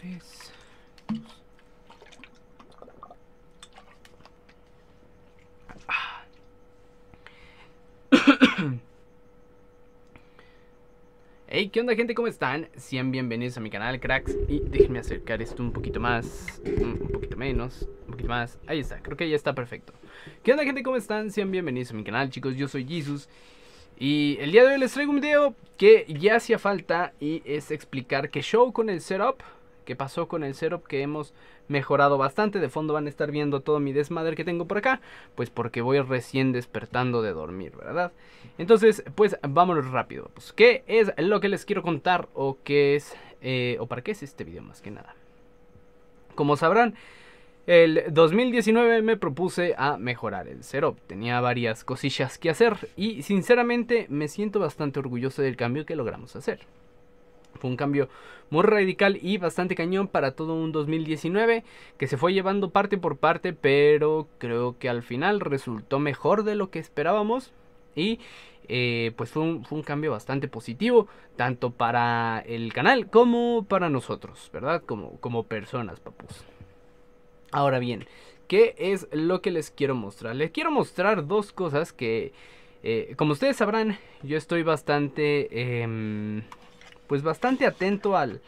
3. Hey, ¿qué onda, gente? ¿Cómo están? Sean bienvenidos a mi canal, cracks. Y déjenme acercar esto un poquito más, un poquito menos, un poquito más. Ahí está, creo que ya está perfecto. ¿Qué onda, gente? ¿Cómo están? Sean bienvenidos a mi canal, chicos. Yo soy Jesus. Y el día de hoy les traigo un video que ya hacía falta. Y es explicar qué show con el setup, qué pasó con el setup, que hemos mejorado bastante. De fondo van a estar viendo todo mi desmadre que tengo por acá, pues porque voy recién despertando de dormir, ¿verdad? Entonces, pues vámonos rápido. Pues, ¿qué es lo que les quiero contar? ¿O qué es? ¿O para qué es este video más que nada? Como sabrán, el 2019 me propuse a mejorar el setup. Tenía varias cosillas que hacer y sinceramente me siento bastante orgulloso del cambio que logramos hacer. Fue un cambio muy radical y bastante cañón para todo un 2019 que se fue llevando parte por parte, pero creo que al final resultó mejor de lo que esperábamos. Y pues fue un cambio bastante positivo, tanto para el canal como para nosotros, ¿verdad? Como personas, papus. Ahora bien, ¿qué es lo que les quiero mostrar? Les quiero mostrar dos cosas que, como ustedes sabrán, yo estoy bastante... pues bastante atento al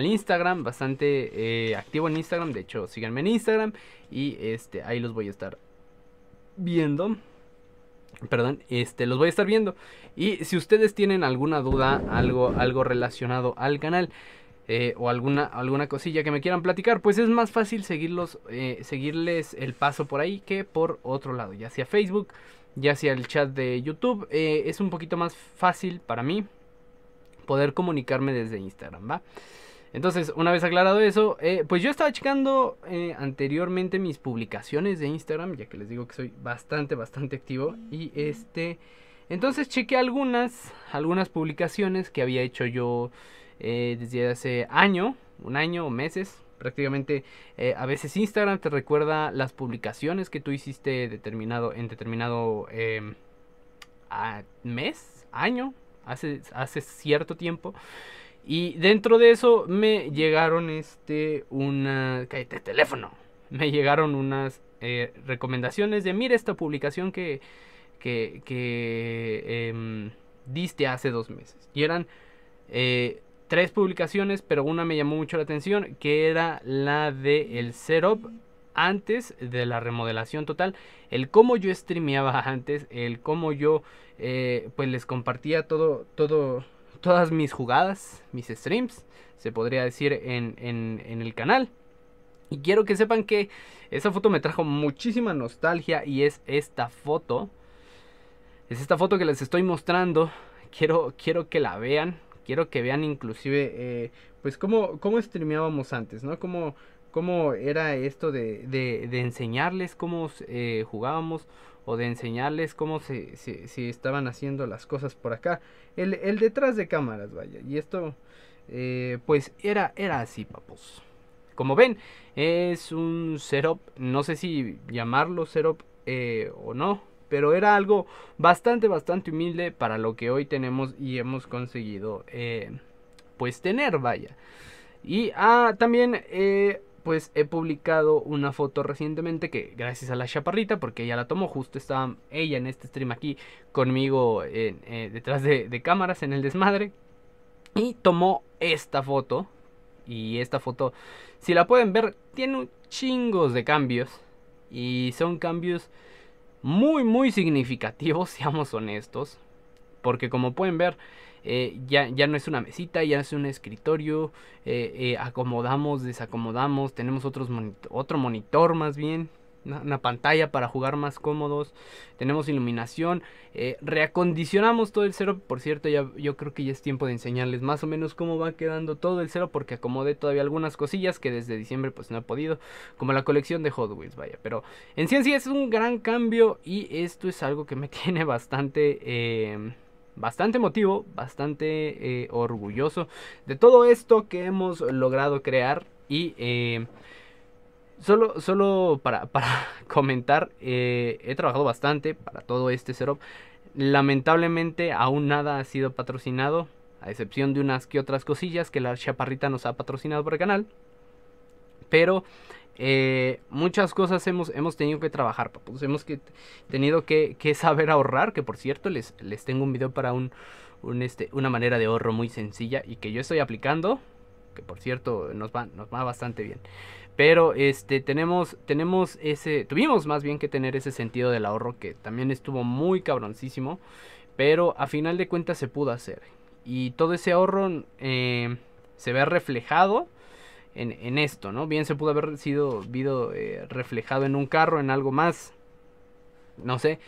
Instagram, bastante activo en Instagram. De hecho, síganme en Instagram y ahí los voy a estar viendo. Perdón, los voy a estar viendo. Y si ustedes tienen alguna duda, algo relacionado al canal, o alguna cosilla que me quieran platicar, pues es más fácil seguirles el paso por ahí que por otro lado, ya sea Facebook, ya sea el chat de YouTube. Es un poquito más fácil para mí poder comunicarme desde Instagram, ¿va? Entonces, una vez aclarado eso, pues yo estaba checando anteriormente mis publicaciones de Instagram, ya que les digo que soy bastante activo. Y entonces chequé algunas publicaciones que había hecho yo desde hace un año o meses. Prácticamente a veces Instagram te recuerda las publicaciones que tú hiciste en determinado mes, año, hace cierto tiempo. Y dentro de eso me llegaron cállate, teléfono. Me llegaron unas recomendaciones de: mira esta publicación que diste hace 2 meses. Y eran 3 publicaciones, pero una me llamó mucho la atención, que era la de el setup antes de la remodelación total, el cómo yo streameaba antes, el cómo yo pues les compartía todas mis jugadas, mis streams, se podría decir, en el canal. Y quiero que sepan que esa foto me trajo muchísima nostalgia, y es esta foto que les estoy mostrando. Quiero que la vean, quiero que vean inclusive pues cómo streameábamos antes, ¿no? Cómo era esto de enseñarles cómo jugábamos, o de enseñarles cómo se estaban haciendo las cosas por acá. El detrás de cámaras, vaya. Y esto, pues era así, papos. Como ven, es un setup, no sé si llamarlo setup o no, pero era algo bastante humilde para lo que hoy tenemos y hemos conseguido pues tener, vaya. Y también... pues he publicado una foto recientemente que, gracias a la chaparrita, porque ella la tomó, justo estaba ella en este stream aquí conmigo detrás de cámaras en el desmadre, y tomó esta foto. Y esta foto, si la pueden ver, tiene un chingo de cambios, y son cambios muy significativos, seamos honestos. Porque como pueden ver, ya no es una mesita, ya es un escritorio, acomodamos, desacomodamos, tenemos otro monitor más bien, una pantalla para jugar más cómodos, tenemos iluminación, reacondicionamos todo el setup. Por cierto, yo creo que ya es tiempo de enseñarles más o menos cómo va quedando todo el setup, porque acomodé todavía algunas cosillas que desde diciembre pues no he podido, como la colección de Hot Wheels, vaya. Pero en sí es un gran cambio, y esto es algo que me tiene bastante emotivo, bastante orgulloso de todo esto que hemos logrado crear. Y solo para comentar, he trabajado bastante para todo este setup. Lamentablemente aún nada ha sido patrocinado, a excepción de unas que otras cosillas que la chaparrita nos ha patrocinado por el canal. Pero muchas cosas hemos tenido que trabajar, papus. Hemos tenido que saber ahorrar, que por cierto les tengo un video para una manera de ahorro muy sencilla y que yo estoy aplicando, que por cierto nos va bastante bien. Pero tuvimos más bien que tener ese sentido del ahorro, que también estuvo muy cabroncísimo, pero a final de cuentas se pudo hacer. Y todo ese ahorro se ve reflejado en esto, ¿no? Bien se pudo haber sido reflejado en un carro, en algo más, no sé.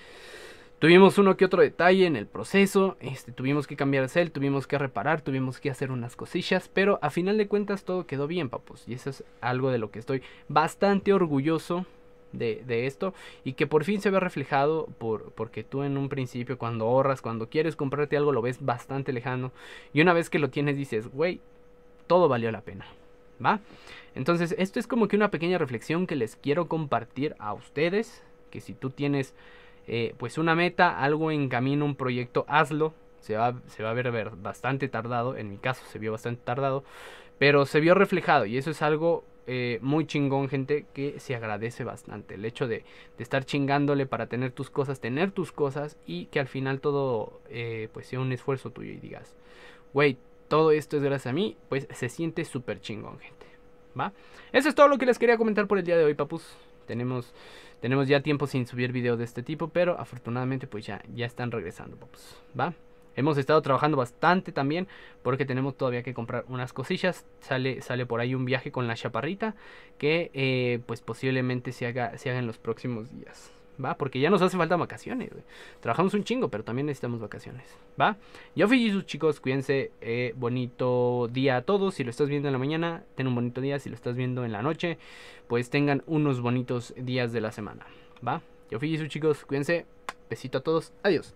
Tuvimos uno que otro detalle en el proceso, tuvimos que cambiar el cel, tuvimos que reparar, tuvimos que hacer unas cosillas, pero a final de cuentas todo quedó bien, papus, y eso es algo de lo que estoy bastante orgulloso de esto, y que por fin se ve reflejado, porque tú en un principio cuando ahorras, cuando quieres comprarte algo, lo ves bastante lejano, y una vez que lo tienes dices, güey, todo valió la pena, ¿va? Entonces esto es como que una pequeña reflexión que les quiero compartir a ustedes, que si tú tienes... pues una meta, algo en camino, un proyecto, hazlo. Se va a ver bastante tardado, en mi caso se vio bastante tardado, pero se vio reflejado y eso es algo muy chingón, gente, que se agradece bastante. El hecho de estar chingándole para tener tus cosas y que al final todo pues sea un esfuerzo tuyo y digas, güey, todo esto es gracias a mí, pues se siente súper chingón, gente, ¿va? Eso es todo lo que les quería comentar por el día de hoy, papus. Tenemos ya tiempo sin subir videos de este tipo, pero afortunadamente pues ya están regresando, papus, ¿va? Hemos estado trabajando bastante también porque tenemos todavía que comprar unas cosillas. Sale por ahí un viaje con la chaparrita que pues posiblemente se haga en los próximos días, ¿va? Porque ya nos hace falta vacaciones, wey. Trabajamos un chingo, pero también necesitamos vacaciones, ¿va? Yo fui Jesus, chicos, cuídense, bonito día a todos. Si lo estás viendo en la mañana, ten un bonito día. Si lo estás viendo en la noche, pues tengan unos bonitos días de la semana, ¿va? Yo fui Jesus, chicos, cuídense, besito a todos, adiós.